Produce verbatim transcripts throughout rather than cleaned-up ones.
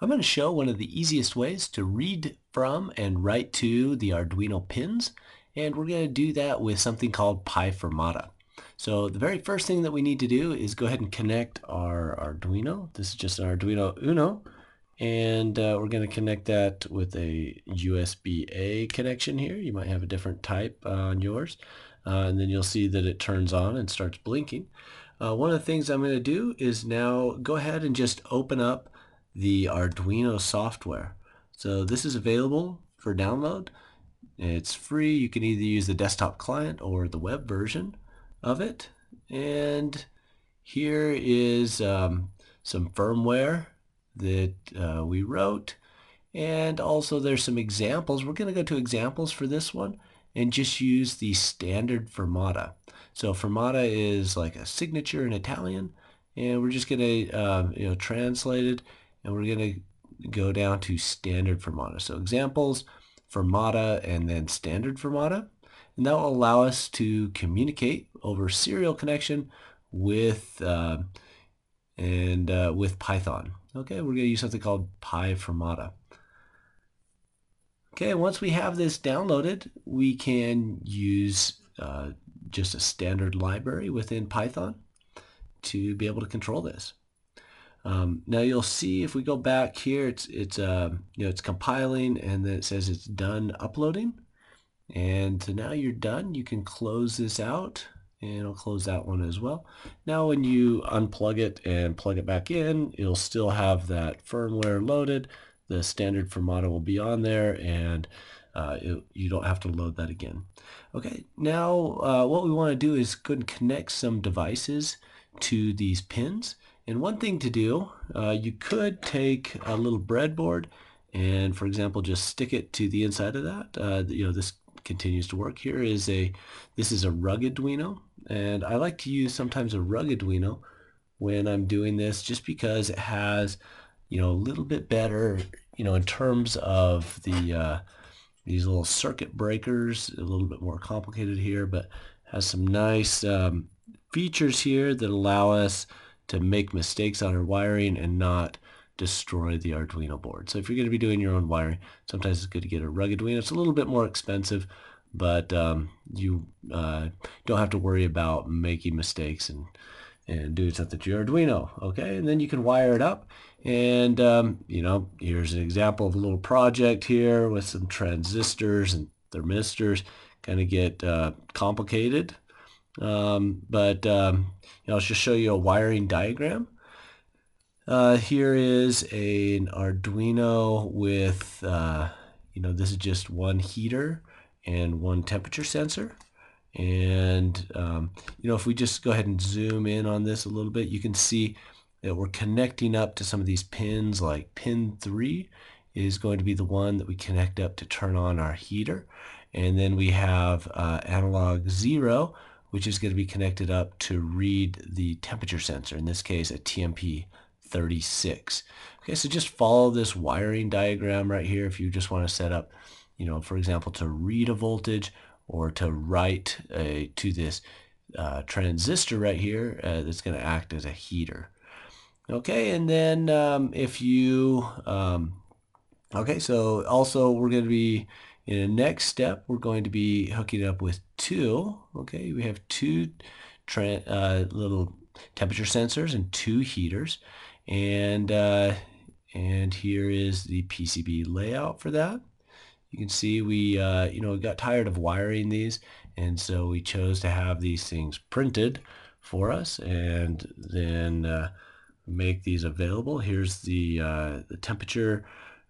I'm going to show one of the easiest ways to read from and write to the Arduino pins, and we're going to do that with something called PyFirmata. So the very first thing that we need to do is go ahead and connect our Arduino. This is just an Arduino Uno, and uh, we're going to connect that with a U S B A connection here. You might have a different type uh, on yours, uh, and then you'll see that it turns on and starts blinking. Uh, one of the things I'm going to do is now go ahead and just open up the Arduino software. So this is available for download. It's free. You can either use the desktop client or the web version of it. And here is um, some firmware that uh, we wrote, and also there's some examples. We're going to go to examples for this one and just use the standard Firmata. So Firmata is like a signature in Italian, and we're just going to uh, you know, translate it. And we're going to go down to standard Firmata. So examples, Firmata, and then standard Firmata. And that will allow us to communicate over serial connection with uh, and uh, with Python. Okay, we're going to use something called PyFirmata. Okay, once we have this downloaded, we can use uh, just a standard library within Python to be able to control this. Um, now you'll see if we go back here, it's it's uh, you know, it's compiling, and then it says it's done uploading. And so now you're done. You can close this out, and I'll close that one as well. Now when you unplug it and plug it back in, it'll still have that firmware loaded. The standard Firmata will be on there, and uh, it, you don't have to load that again. Okay. Now uh, what we want to do is go and connect some devices to these pins. And one thing to do, uh, you could take a little breadboard and, for example, just stick it to the inside of that. Uh, you know, this continues to work. Here is a, this is a Ruggeduino, and I like to use sometimes a Ruggeduino when I'm doing this, just because it has, you know, a little bit better, you know, in terms of the uh, these little circuit breakers. A little bit more complicated here, but has some nice um, features here that allow us to make mistakes on our wiring and not destroy the Arduino board. So if you're going to be doing your own wiring, sometimes it's good to get a Ruggeduino. It's a little bit more expensive, but um, you uh, don't have to worry about making mistakes and, and doing something to your Arduino. Okay, and then you can wire it up. And um, you know, here's an example of a little project here with some transistors and thermistors. Kind of get uh, complicated. Um, but um, you know, I'll just show you a wiring diagram. Uh, here is a, an Arduino with, uh, you know, this is just one heater and one temperature sensor. And, um, you know, if we just go ahead and zoom in on this a little bit, you can see that we're connecting up to some of these pins, like pin three is going to be the one that we connect up to turn on our heater. And then we have uh, analog zero, which is going to be connected up to read the temperature sensor, in this case a T M P thirty-six. Okay, so just follow this wiring diagram right here if you just want to set up, you know, for example, to read a voltage or to write a, to this uh, transistor right here uh, that's going to act as a heater. Okay, and then um, if you, um, okay, so also we're going to be, in the next step, we're going to be hooking it up with two. Okay, we have two uh, little temperature sensors and two heaters, and uh, and here is the P C B layout for that. You can see we uh, you know, got tired of wiring these, and so we chose to have these things printed for us, and then uh, make these available. Here's the uh, the temperature.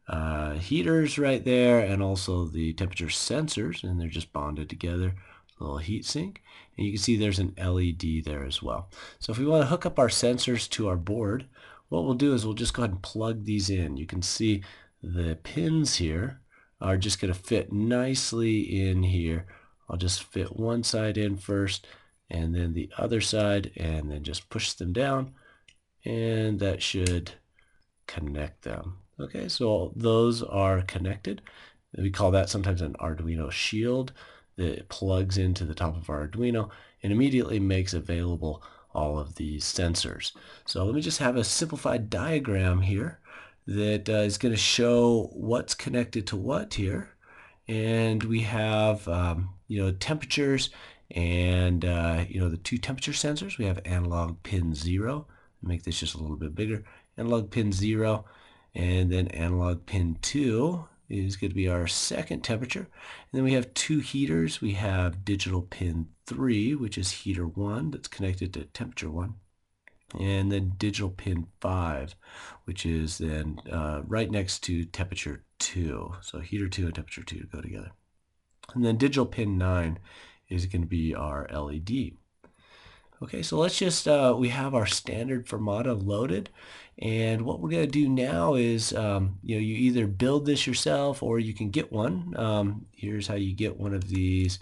Uh, heaters right there, and also the temperature sensors, and they're just bonded together, a little heat sink, and you can see there's an L E D there as well. So if we want to hook up our sensors to our board, what we'll do is we'll just go ahead and plug these in. You can see the pins here are just going to fit nicely in here. I'll just fit one side in first, and then the other side, and then just push them down, and that should connect them. Okay, so those are connected. We call that sometimes an Arduino shield that plugs into the top of our Arduino and immediately makes available all of these sensors. So let me just have a simplified diagram here that uh, is going to show what's connected to what here. And we have, um, you know, temperatures and, uh, you know, the two temperature sensors. We have analog pin zero. Make this just a little bit bigger. Analog pin zero. And then analog pin two is going to be our second temperature. And then we have two heaters. We have digital pin three, which is heater one that's connected to temperature one. And then digital pin five, which is then uh, right next to temperature two. So heater two and temperature two go together. And then digital pin nine is going to be our L E D. Okay, so let's just, uh, we have our standard Firmata loaded. And what we're going to do now is, um, you know, you either build this yourself or you can get one. Um, here's how you get one of these.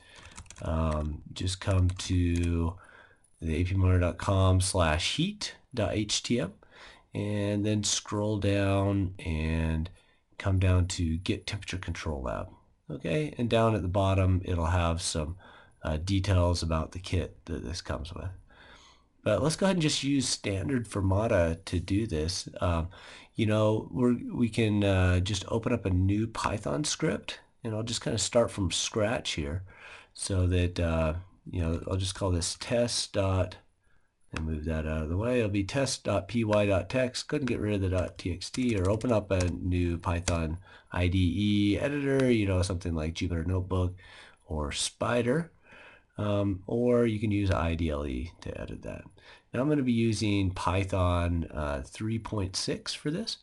Um, just come to the A P monitor dot com slash heat dot H T M and then scroll down and come down to Get Temperature Control Lab. Okay, and down at the bottom, it'll have some uh, details about the kit that this comes with. But let's go ahead and just use standard Firmata to do this. Um, you know, we're, we can uh, just open up a new Python script, and I'll just kind of start from scratch here so that, uh, you know, I'll just call this test dot, and move that out of the way. It'll be test dot P Y dot text. Go ahead and get rid of the .txt or open up a new Python I D E editor, you know, something like Jupyter Notebook or Spyder. Um, or you can use I D L E to edit that. Now I'm going to be using Python uh, three point six for this,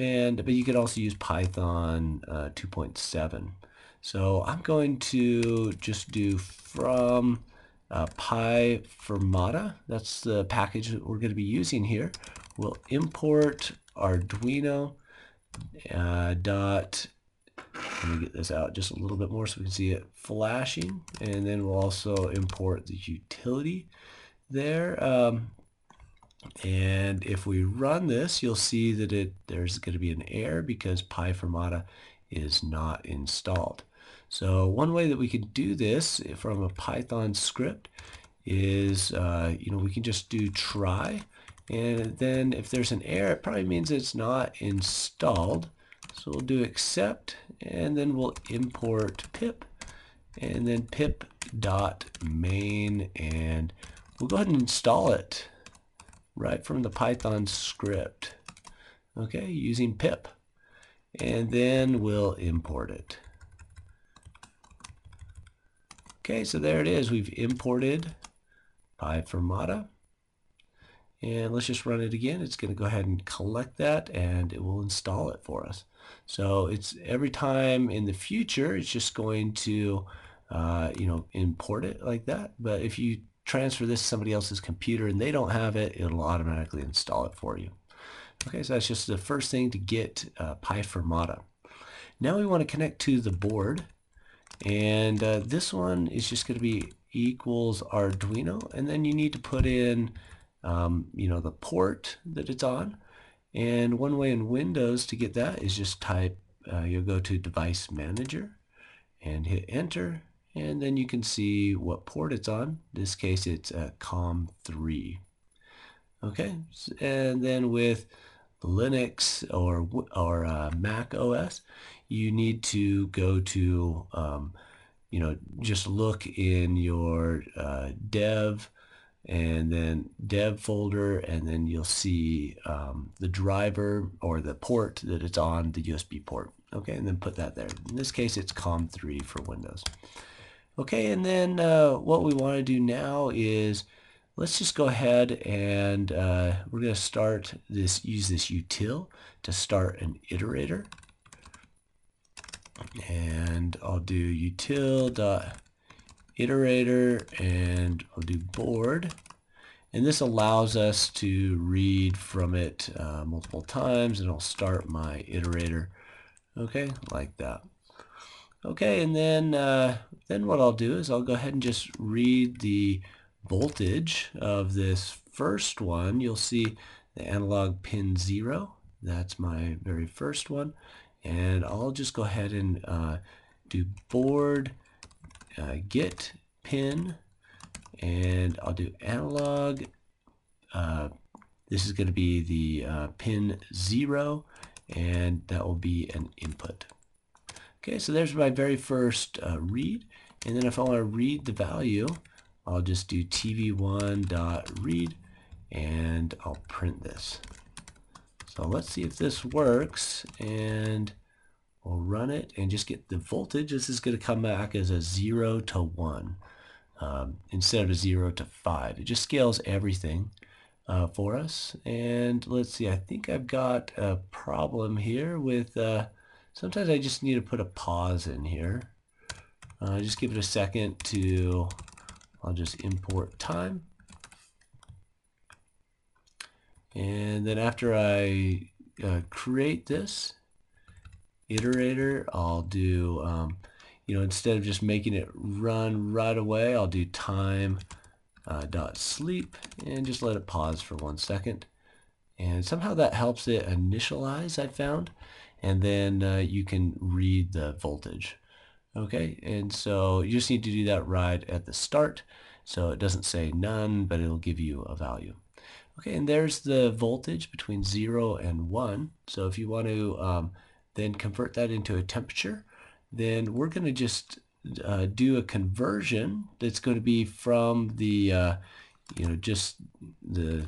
and but you could also use Python uh, two point seven. So I'm going to just do from uh, PyFirmata. That's the package that we're going to be using here. We'll import Arduino uh, dot. Let me get this out just a little bit more so we can see it flashing, and then we'll also import the utility there. Um, and if we run this, you'll see that it there's going to be an error because PyFirmata is not installed. So one way that we can do this from a Python script is, uh, you know, we can just do try, and then if there's an error, it probably means it's not installed. So we'll do accept, and then we'll import pip, and then pip.main, and we'll go ahead and install it right from the Python script, okay, using pip. And then we'll import it. Okay, so there it is. We've imported PyFirmata. And let's just run it again. It's going to go ahead and collect that, and it will install it for us. So it's every time in the future, it's just going to, uh, you know, import it like that. But if you transfer this to somebody else's computer and they don't have it, it'll automatically install it for you. Okay, so that's just the first thing to get uh, PyFirmata. Now we want to connect to the board, and uh, this one is just going to be equals Arduino, and then you need to put in Um, you know, the port that it's on. And one way in Windows to get that is just type, uh, you'll go to Device Manager and hit Enter, and then you can see what port it's on. In this case, it's a COM three. Okay, and then with Linux or, or uh, Mac O S, you need to go to, um, you know, just look in your uh, dev, and then dev folder, and then you'll see um, the driver or the port that it's on, the U S B port. Okay, and then put that there. In this case, it's COM three for Windows. Okay, and then uh, what we want to do now is let's just go ahead and uh, we're going to start this, use this util to start an iterator. And I'll do util dot iterator, and I'll do board, and this allows us to read from it uh, multiple times, and I'll start my iterator, okay, like that. Okay, and then uh, then what I'll do is I'll go ahead and just read the voltage of this first one. You'll see the analog pin zero, that's my very first one, and I'll just go ahead and uh, do board Uh, get pin, and I'll do analog uh, This is going to be the uh, pin zero, and that will be an input. Okay, so there's my very first uh, read. And then if I want to read the value, I'll just do t v one dot read, and I'll print this. So let's see if this works, and we'll run it and just get the voltage. This is going to come back as a zero to one um, instead of a zero to five. It just scales everything uh, for us. And let's see, I think I've got a problem here with, uh, sometimes I just need to put a pause in here. Uh, just give it a second to, I'll just import time. And then after I uh, create this iterator, I'll do, um, you know, instead of just making it run right away, I'll do time uh, dot sleep and just let it pause for one second. And somehow that helps it initialize, I found. And then uh, you can read the voltage. Okay, and so you just need to do that right at the start. So it doesn't say none, but it'll give you a value. Okay, and there's the voltage between zero and one. So if you want to um, then convert that into a temperature, then we're going to just uh, do a conversion that's going to be from the, uh, you know, just the,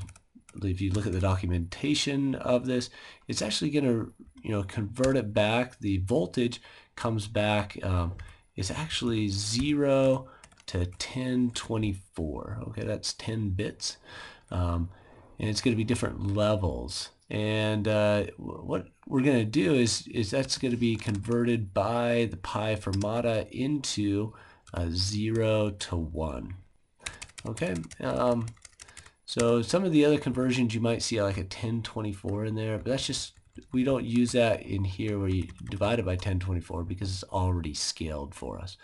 if you look at the documentation of this, it's actually going to, you know, convert it back. The voltage comes back, um, it's actually zero to ten twenty-four. Okay, that's ten bits. Um, and it's going to be different levels. And uh, what we're going to do is, is that's going to be converted by the PyFirmata into a zero to one. Okay, um, so some of the other conversions you might see like a ten twenty-four in there, but that's just, we don't use that in here where you divide it by ten twenty-four because it's already scaled for us.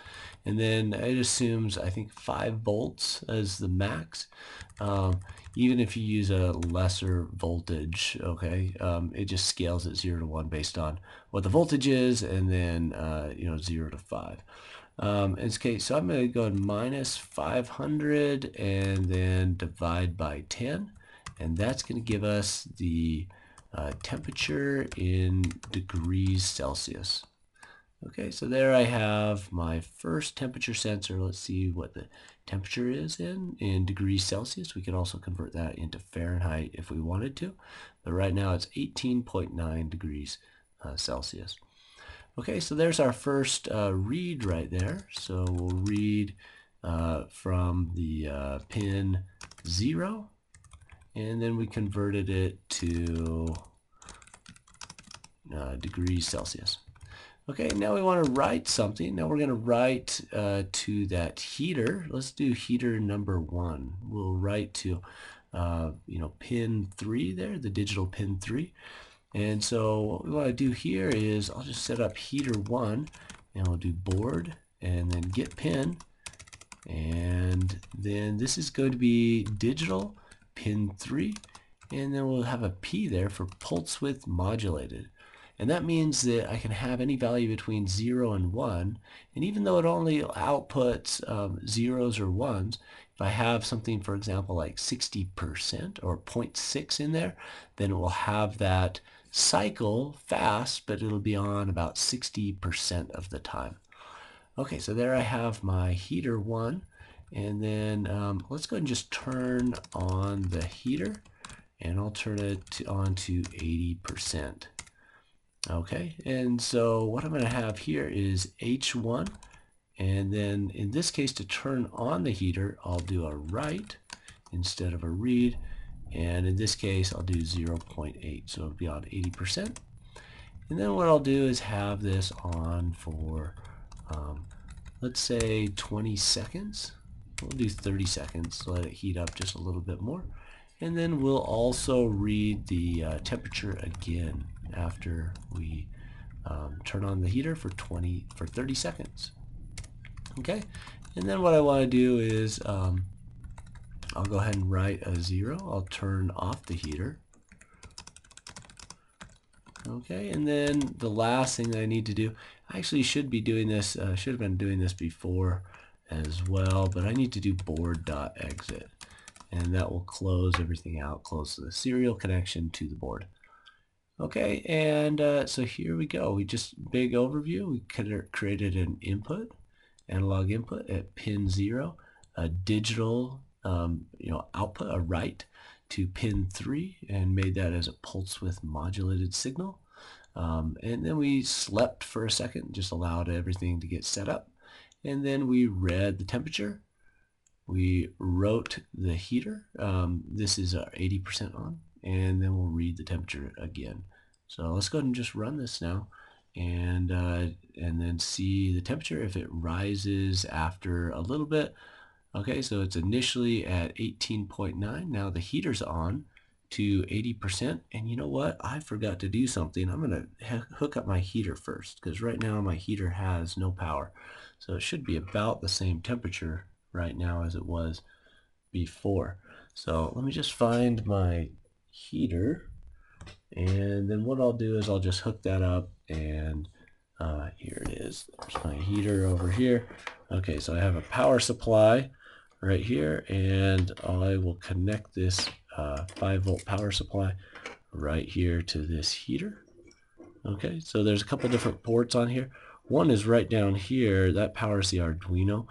And then it assumes, I think, five volts as the max. Um, even if you use a lesser voltage, okay, um, it just scales at zero to one based on what the voltage is, and then, uh, you know, zero to five. Um, okay, so I'm going to go minus five hundred and then divide by ten, and that's going to give us the Uh, temperature in degrees Celsius. Okay, so there I have my first temperature sensor. Let's see what the temperature is in, in degrees Celsius. We can also convert that into Fahrenheit if we wanted to. But right now it's eighteen point nine degrees uh, Celsius. Okay, so there's our first uh, read right there. So we'll read uh, from the uh, pin zero. And then we converted it to uh, degrees Celsius. Okay, now we want to write something. Now we're going to write uh, to that heater. Let's do heater number one. We'll write to, uh, you know, pin three there, the digital pin three. And so what we want to do here is I'll just set up heater one, and we'll do board, and then get pin, and then this is going to be digital pin three, and then we'll have a P there for pulse width modulated. And that means that I can have any value between zero and one, and even though it only outputs um, zeros or ones, if I have something, for example, like sixty percent or zero point six in there, then it will have that cycle fast, but it'll be on about sixty percent of the time. Okay, so there I have my heater one. And then um, let's go ahead and just turn on the heater, and I'll turn it to, on to eighty percent. Okay, and so what I'm going to have here is H one, and then in this case to turn on the heater, I'll do a write instead of a read, and in this case I'll do zero point eight, so it'll be on eighty percent. And then what I'll do is have this on for, um, let's say twenty seconds. We'll do thirty seconds, let it heat up just a little bit more. And then we'll also read the uh, temperature again after we um, turn on the heater for thirty seconds. Okay, and then what I want to do is um, I'll go ahead and write a zero. I'll turn off the heater. Okay, and then the last thing that I need to do, I actually should be doing this, uh, should have been doing this before as well, but I need to do board dot exit. and that will close everything out, close the serial connection to the board. Okay, and uh, so here we go. We just, big overview, we created an input, analog input at pin zero, a digital um, you know, output, a write to pin three, and made that as a pulse width modulated signal. Um, and then we slept for a second, just allowed everything to get set up. And then we read the temperature. We wrote the heater. Um, this is our eighty percent on. And then we'll read the temperature again. So let's go ahead and just run this now, and uh, and then see the temperature if it rises after a little bit. Okay, so it's initially at eighteen point nine. Now the heater's on to eighty percent. And you know what? I forgot to do something. I'm going to hook up my heater first, because right now my heater has no power. So it should be about the same temperature right now as it was before. So let me just find my heater, and then what I'll do is I'll just hook that up, and uh, here it is. There's my heater over here. Okay, so I have a power supply right here, and I will connect this uh, five volt power supply right here to this heater. Okay, so there's a couple different ports on here. One is right down here. That powers the Arduino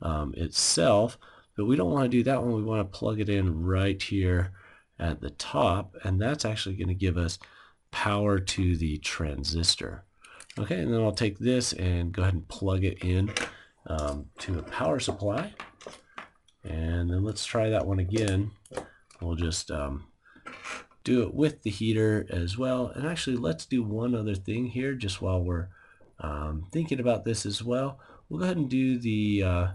um, itself, but we don't want to do that one. We want to plug it in right here at the top, and that's actually going to give us power to the transistor. Okay, and then I'll take this and go ahead and plug it in um, to a power supply, and then let's try that one again. We'll just um, do it with the heater as well. And actually, let's do one other thing here just while we're um, thinking about this as well. We'll go ahead and do the uh,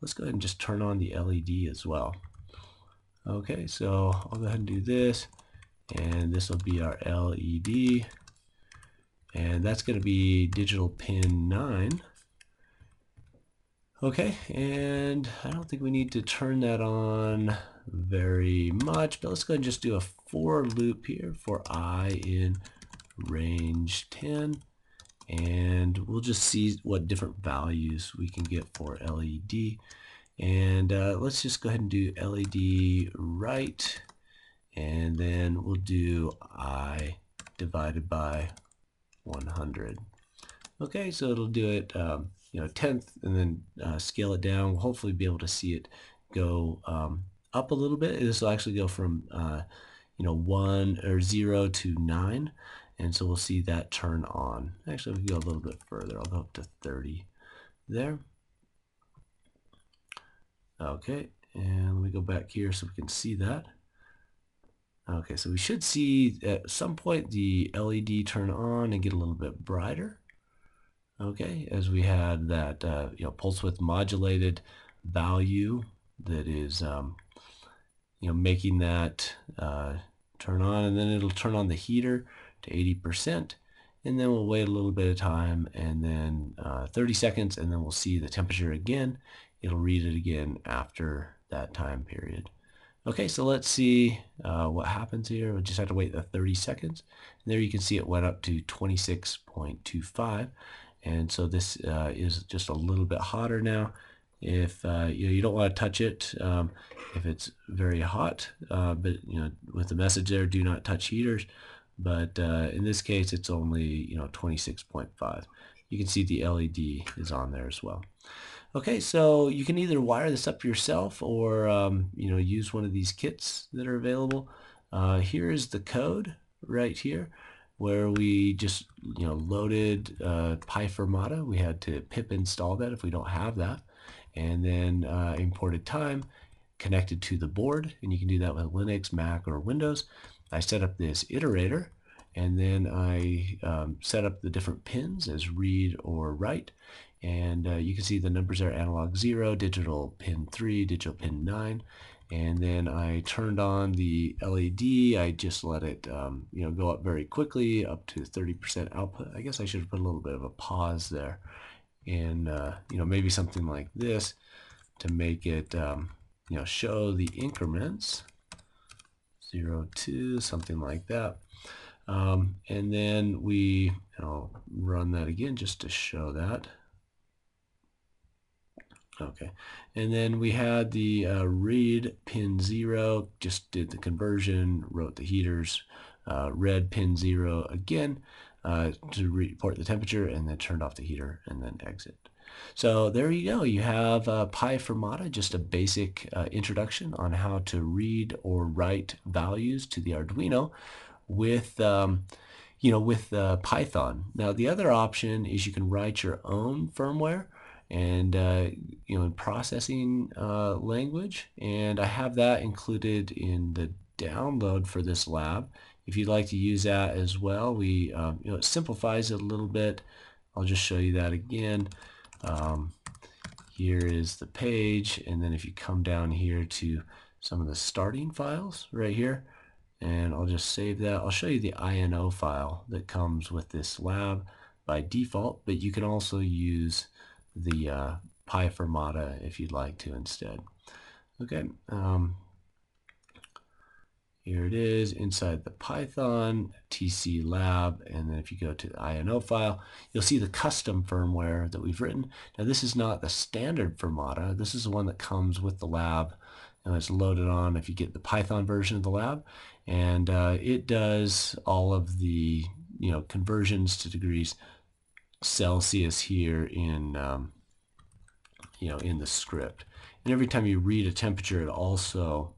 let's go ahead and just turn on the L E D as well. Okay, so I'll go ahead and do this, and this will be our L E D, and that's going to be digital pin nine. Okay, and I don't think we need to turn that on very much, but let's go ahead and just do a for loop here for I in range ten, and we'll just see what different values we can get for L E D. And uh, let's just go ahead and do L E D right, and then we'll do I divided by one hundred. Okay, so it'll do it, um, you know, tenth, and then uh, scale it down. We'll hopefully be able to see it go um, up a little bit. This will actually go from, uh, you know, one or zero to nine, and so we'll see that turn on. Actually, we can go a little bit further. I'll go up to thirty there. Okay, and let me go back here so we can see that. Okay, so we should see at some point the L E D turn on and get a little bit brighter. Okay, as we had that uh, you know, pulse width modulated value that is um, you know, making that uh, turn on, and then it'll turn on the heater to eighty percent, and then we'll wait a little bit of time, and then uh, thirty seconds, and then we'll see the temperature again. It'll read it again after that time period. Okay, so let's see uh, what happens here. We'll just have to wait the thirty seconds. And there you can see it went up to twenty-six point two five. And so this uh, is just a little bit hotter now. If uh, you know, you don't want to touch it um, if it's very hot, uh, but you know, with the message there, do not touch heaters. But uh, in this case, it's only, you know, twenty-six point five. You can see the L E D is on there as well. Okay, so you can either wire this up yourself or um, you know, use one of these kits that are available. Uh, here is the code right here where we just, you know, loaded uh, PyFirmata. We had to pip install that if we don't have that, and then uh, imported time, connected to the board, and you can do that with Linux, Mac, or Windows. I set up this iterator, and then I um, set up the different pins as read or write. And uh, you can see the numbers are analog zero, digital pin three, digital pin nine. And then I turned on the L E D. I just let it um, you know, go up very quickly, up to thirty percent output. I guess I should have put a little bit of a pause there. And uh, you know, maybe something like this to make it um, you know, show the increments, zero, two, something like that. Um, and then we, I'll run that again just to show that. Okay, and then we had the uh, read pin zero, just did the conversion, wrote the heaters, uh, read pin zero again uh, to report the temperature, and then turned off the heater and then exit. So there you go. You have uh, PyFirmata, just a basic uh, introduction on how to read or write values to the Arduino with um, you know, with uh, Python. Now the other option is you can write your own firmware and uh, you know, in processing uh, language, and I have that included in the download for this lab. If you'd like to use that as well, we um, you know, it simplifies it a little bit. I'll just show you that again. Um, here is the page, and then if you come down here to some of the starting files right here, and I'll just save that. I'll show you the I N O file that comes with this lab by default, but you can also use the uh, PyFirmata if you'd like to instead. Okay, um, here it is inside the Python T C lab, and then if you go to the I N O file, you'll see the custom firmware that we've written. Now this is not the standard Firmata, this is the one that comes with the lab, and it's loaded on if you get the Python version of the lab, and uh, it does all of the, you know, conversions to degrees Celsius here in um, you know, in the script. And every time you read a temperature, it also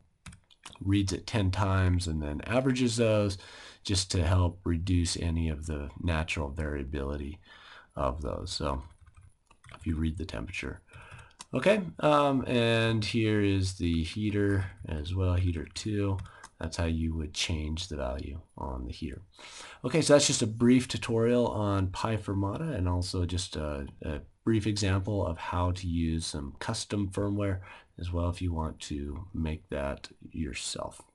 reads it ten times and then averages those just to help reduce any of the natural variability of those, so if you read the temperature. Okay, um, and here is the heater as well, heater two. That's how you would change the value on the heater. Okay, so that's just a brief tutorial on PyFirmata, and also just a, a brief example of how to use some custom firmware as well if you want to make that yourself.